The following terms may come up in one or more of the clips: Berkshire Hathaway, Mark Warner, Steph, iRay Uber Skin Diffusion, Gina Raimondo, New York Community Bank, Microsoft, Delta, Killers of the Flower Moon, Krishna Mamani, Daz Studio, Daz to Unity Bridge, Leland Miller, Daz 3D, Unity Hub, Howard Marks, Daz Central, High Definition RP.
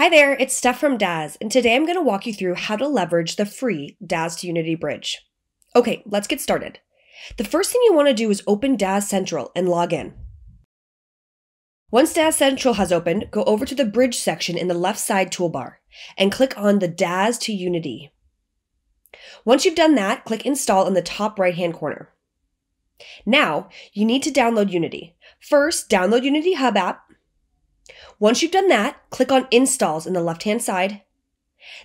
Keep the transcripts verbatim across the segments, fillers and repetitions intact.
Hi there, it's Steph from Daz, and today I'm going to walk you through how to leverage the free Daz to Unity Bridge. Okay, let's get started. The first thing you want to do is open Daz Central and log in. Once Daz Central has opened, go over to the Bridge section in the left side toolbar and click on the Daz to Unity. Once you've done that, click Install in the top right-hand corner. Now, you need to download Unity. First, download Unity Hub app. Once you've done that, click on Installs in the left-hand side.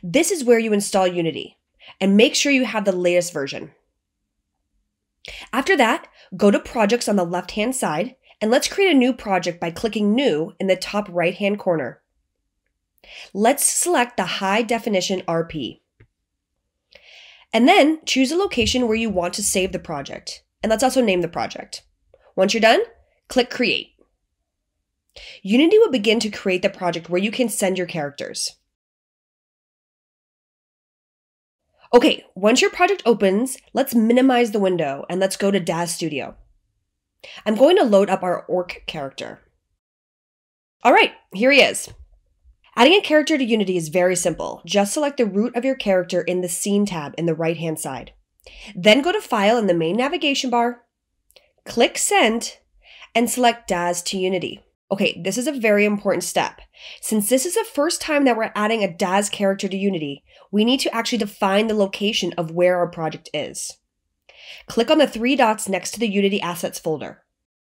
This is where you install Unity, and make sure you have the latest version. After that, go to Projects on the left-hand side, and let's create a new project by clicking New in the top right-hand corner. Let's select the High Definition R P. And then choose a location where you want to save the project, and let's also name the project. Once you're done, click Create. Unity will begin to create the project where you can send your characters. Okay, once your project opens, let's minimize the window and let's go to Daz Studio. I'm going to load up our orc character. All right, here he is. Adding a character to Unity is very simple. Just select the root of your character in the Scene tab in the right-hand side. Then go to File in the main navigation bar, click Send, and select Daz to Unity. Okay, this is a very important step. Since this is the first time that we're adding a Daz character to Unity, we need to actually define the location of where our project is. Click on the three dots next to the Unity Assets folder.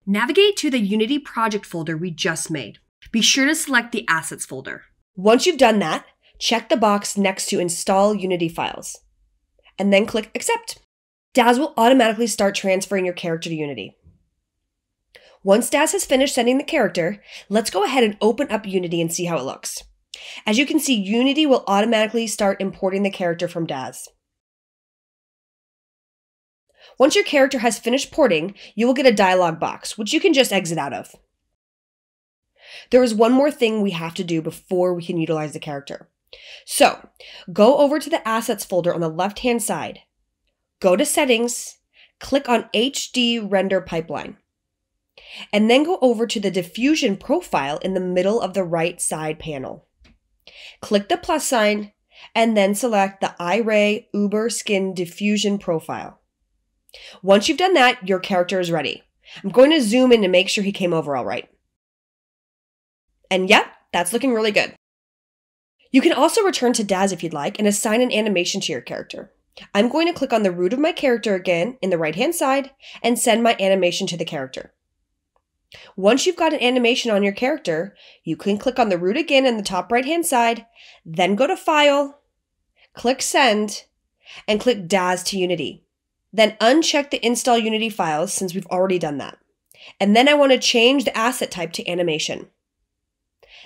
Navigate to the Unity Project folder we just made. Be sure to select the Assets folder. Once you've done that, check the box next to Install Unity Files, and then click Accept. Daz will automatically start transferring your character to Unity. Once Daz has finished sending the character, let's go ahead and open up Unity and see how it looks. As you can see, Unity will automatically start importing the character from Daz. Once your character has finished porting, you will get a dialog box, which you can just exit out of. There is one more thing we have to do before we can utilize the character. So, go over to the Assets folder on the left-hand side, go to Settings, click on H D Render Pipeline, and then go over to the diffusion profile in the middle of the right side panel. Click the plus sign and then select the iRay Uber Skin Diffusion profile. Once you've done that, your character is ready. I'm going to zoom in to make sure he came over all right. And yep, that's looking really good. You can also return to Daz if you'd like and assign an animation to your character. I'm going to click on the root of my character again in the right-hand side and send my animation to the character. Once you've got an animation on your character, you can click on the root again in the top right-hand side, then go to File, click Send, and click Daz to Unity. Then uncheck the Install Unity Files since we've already done that. And then I want to change the asset type to Animation.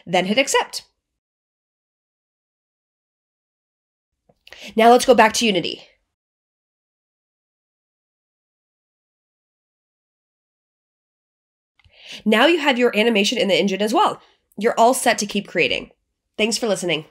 Then hit Accept. Now let's go back to Unity. Now you have your animation in the engine as well. You're all set to keep creating. Thanks for listening.